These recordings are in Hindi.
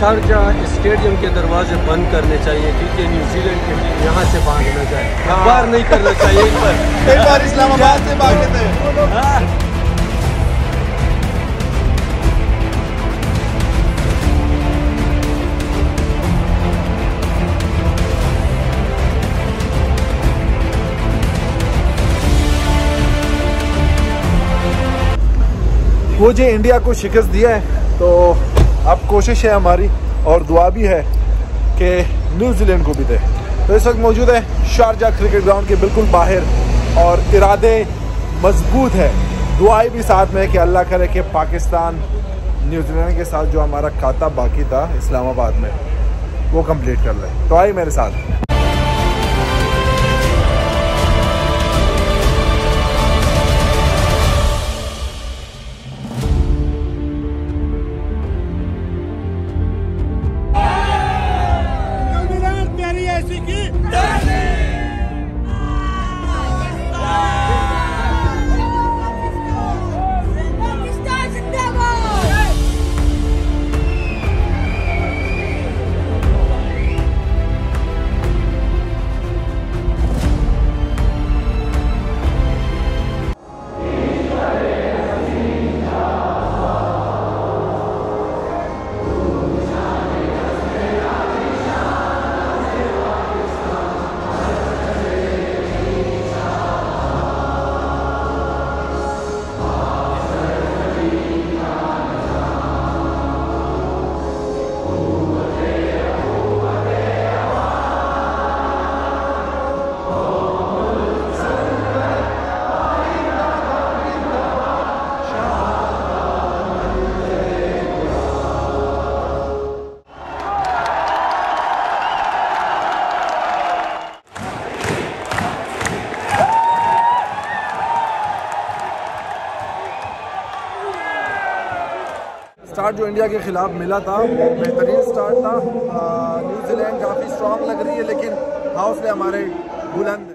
शारजाह स्टेडियम के दरवाजे बंद करने चाहिए क्योंकि न्यूजीलैंड के टीम यहाँ से भागना चाहिए, बाहर नहीं करना चाहिए। एक बार इस्लामाबाद से भागते हैं। वो जी इंडिया को शिकस्त दिया है, तो अब कोशिश है हमारी और दुआ भी है कि न्यूजीलैंड को भी दे। तो इस वक्त मौजूद है शारजाह क्रिकेट ग्राउंड के बिल्कुल बाहर और इरादे मजबूत है, दुआएं भी साथ में है कि अल्लाह करे कि पाकिस्तान न्यूजीलैंड के साथ जो हमारा खाता बाकी था इस्लामाबाद में वो कंप्लीट कर ले। तो आई मेरे साथ। स्टार्ट जो इंडिया के खिलाफ मिला था बेहतरीन स्टार्ट था। न्यूजीलैंड काफ़ी स्ट्रांग लग रही है लेकिन हौसले हमारे बुलंद।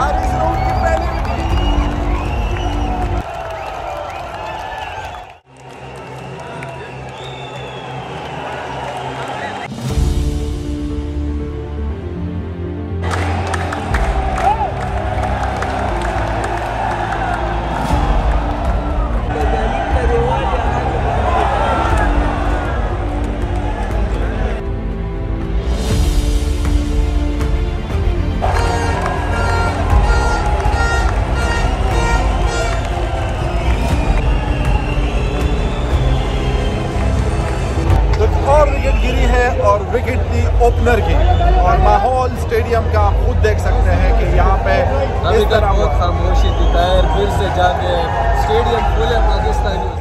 हारिस रऊफ की पहली विकेट। और विकेट थी ओपनर की और माहौल स्टेडियम का खुद देख सकते हैं कि यहाँ पे इस तरह बहुत खामोशी थी। टायर फिर से जाके स्टेडियम फुल है पाकिस्तानी।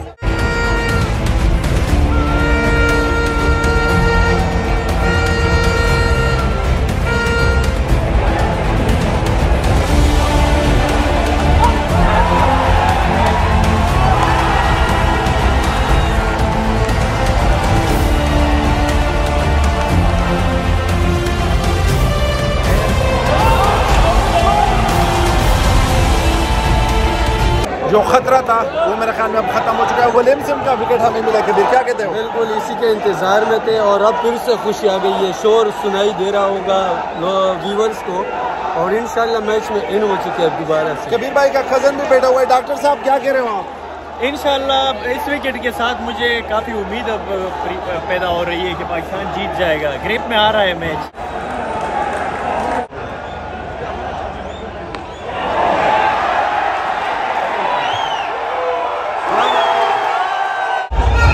जो खतरा था वो मेरे ख्याल में अब खत्म हो चुका है। वो लेमसिम का विकेट हमें मिला के क्या कहते हो? बिल्कुल इसी के इंतज़ार में थे और अब फिर से खुशी आ गई है। शोर सुनाई दे रहा होगा व्यूवर्स को और इंशाल्लाह मैच में इन हो चुके हैं दोबारा से। कबीर भाई का खजन भी बैठा हुआ है। डॉक्टर साहब क्या कह रहे हो आप? इंशाल्लाह इस विकेट के साथ मुझे काफ़ी उम्मीद अब पैदा हो रही है कि पाकिस्तान जीत जाएगा। ग्रिप में आ रहा है मैच।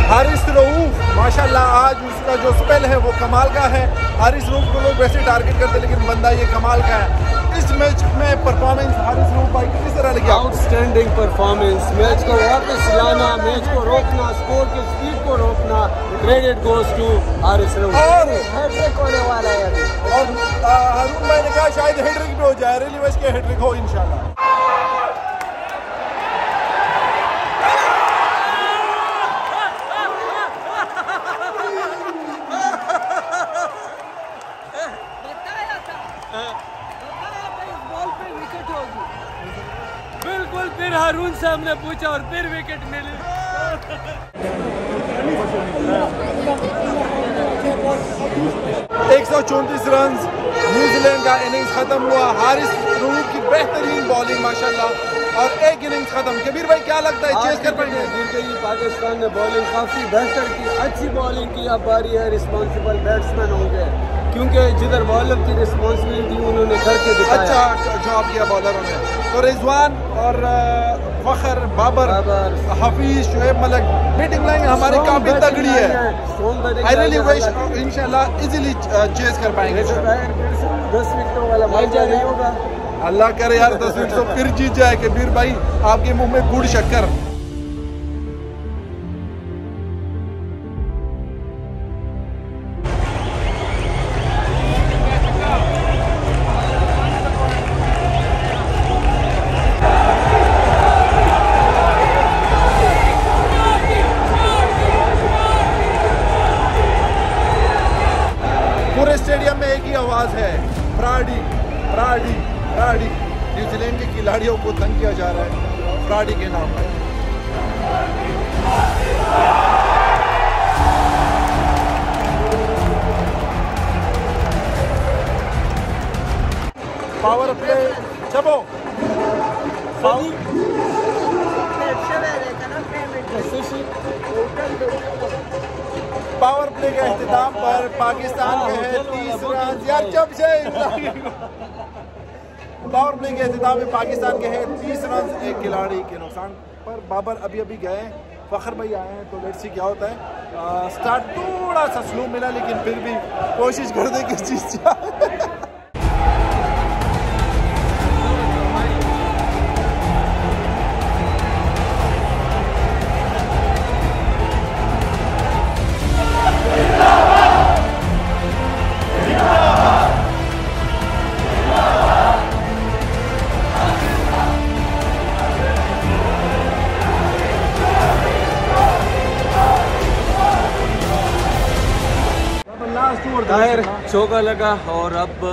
हारिस रऊफ माशाल्लाह आज उसका जो स्पेल है वो कमाल का है। हारिस रऊफ को लोग वैसे टारगेट करते हैं लेकिन बंदा ये कमाल का है। इस मैच में परफॉर्मेंस हारिस रऊफ भाई किस तरह लगी? Outstanding performance. मैच को वापस लाना, मैच को रोकना, स्कोर की स्पीड को रोकना। Credit goes to Haris Rauf. और हैट्रिक होने वाला है अभी और हारून भाई ने कहा शायद हैट्रिक भी हो जाए। रियली मैच के हैट्रिक हो इंशाल्लाह। हमने पूछा और फिर विकेट मिली। 134 रन न्यूजीलैंड का इनिंग्स खत्म हुआ। हारिस रूफ की बेहतरीन बॉलिंग माशाल्लाह और एक इनिंग्स खत्म। कबीर भाई क्या लगता है चेस कर पड़े? पाकिस्तान ने बॉलिंग काफी बेहतर की, अच्छी बॉलिंग की। अब बारी है रिस्पॉन्सिबल बैट्समैन होंगे, क्योंकि जिधर बॉलर की रिस्पॉन्सिबिलिटी उन्होंने करके दिखाया। अच्छा जॉब किया बॉलरों ने। तो रिजवान और फखर, बाबर, हफीज, शुएब, मलक बैटिंग लाइन हमारी काफी तगड़ी है। आई रियली विश इंशाल्लाह इजीली चेस कर पाएंगे। 10 विकेटों वाला मैच नहीं होगा, अल्लाह करे यार 10 विकेट फिर जीत जाए। कबीर भाई आपके मुँह में गुड़ शक्कर। स्टेडियम में एक ही आवाज है, प्राडी प्राडी प्राडी। न्यूजीलैंड के खिलाड़ियों को तंग किया जा रहा है प्राडी के नाम पर। पावर प्ले छपो पावर प्ले के अख्ताम पर पाकिस्तान में है 30 रन। यार जब से पावर प्ले के अख्ताम में पाकिस्तान के है 30 रन एक खिलाड़ी के नुकसान पर। बाबर अभी अभी गए, फखर भाई आए हैं, तो लेट्स सी क्या होता है। स्टार्ट थोड़ा सा स्लो मिला, लेकिन फिर भी कोशिश कर दे कि चीज जाए। टायर चौका लगा और अब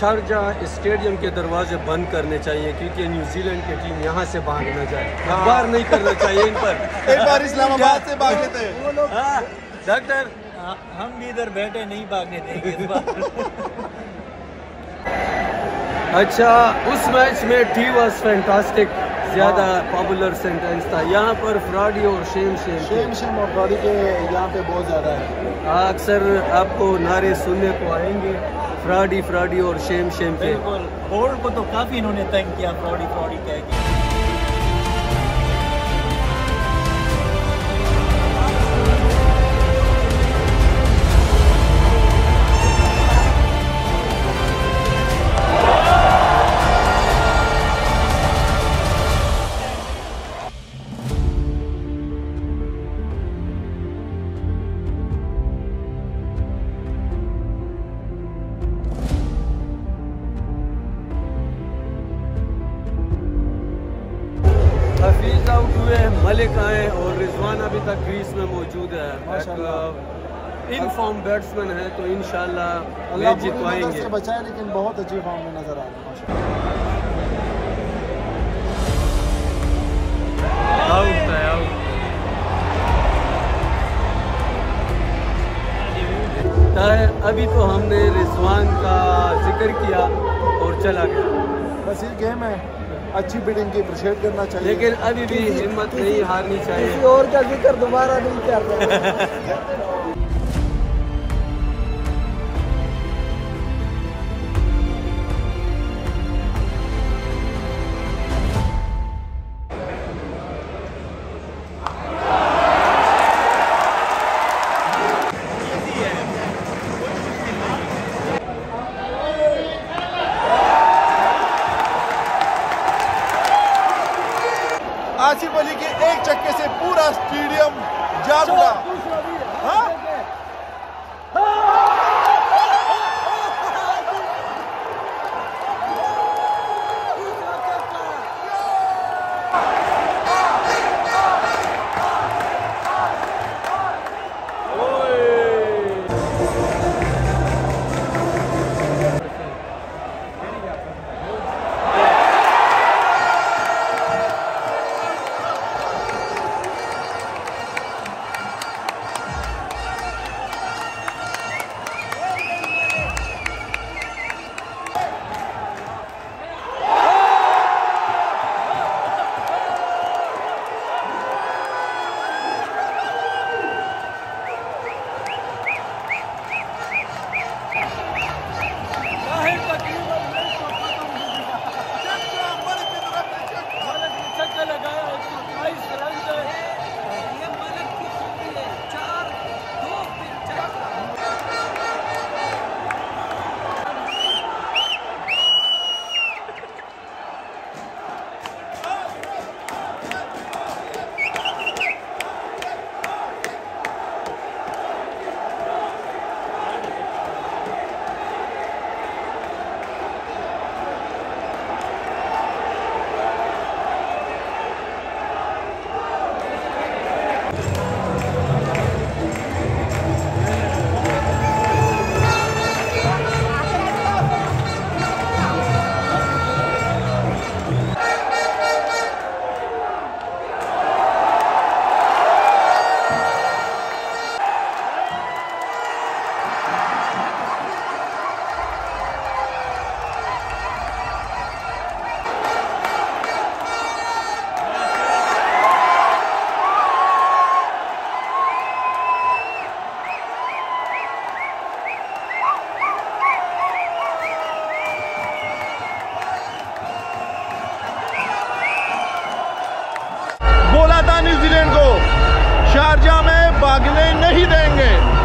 शारजाह स्टेडियम के दरवाजे बंद करने चाहिए, क्योंकि न्यूजीलैंड की टीम यहाँ से बाहर न जाए। बाहर नहीं करना चाहिए इन पर। एक बार इस्लामाबाद से भागे थे वो लोग। डॉक्टर हम भी इधर बैठे नहीं भागने देंगे इस बार। अच्छा उस मैच में टी वाज फैंटास्टिक, ज्यादा पॉपुलर सेंटेंस था। यहाँ पर फ्रॉडी और शेम और फ्रॉडी के यहाँ पे बहुत ज्यादा है। अक्सर आपको नारे सुनने को आएंगे फ्रॉडी फ्रॉडी और शेम शेम के। बोर्ड को तो काफी इन्होंने तंग किया, फ्रॉडी फ्रॉडी कह के। हफीज आउट हुए, मलिक आए और रिजवान अभी तक ग्रीस में मौजूद है। इन फॉर्म बैट्समैन है, तो इंशाल्लाह मैच जितवाएंगे। बचाए लेकिन बहुत अच्छी फॉर्म में नजर आ रहा है। अभी तो हमने रिजवान का जिक्र किया और चला गया। बस ये गेम है, अच्छी बिटिंग की अप्रिशिएट करना चाहिए, लेकिन अभी भी हिम्मत नहीं हारनी चाहिए। किसी और का जिक्र दोबारा नहीं करना। एक चक्के से पूरा स्टेडियम जाग उठा। न्यूजीलैंड को शारजाह में भागने नहीं देंगे।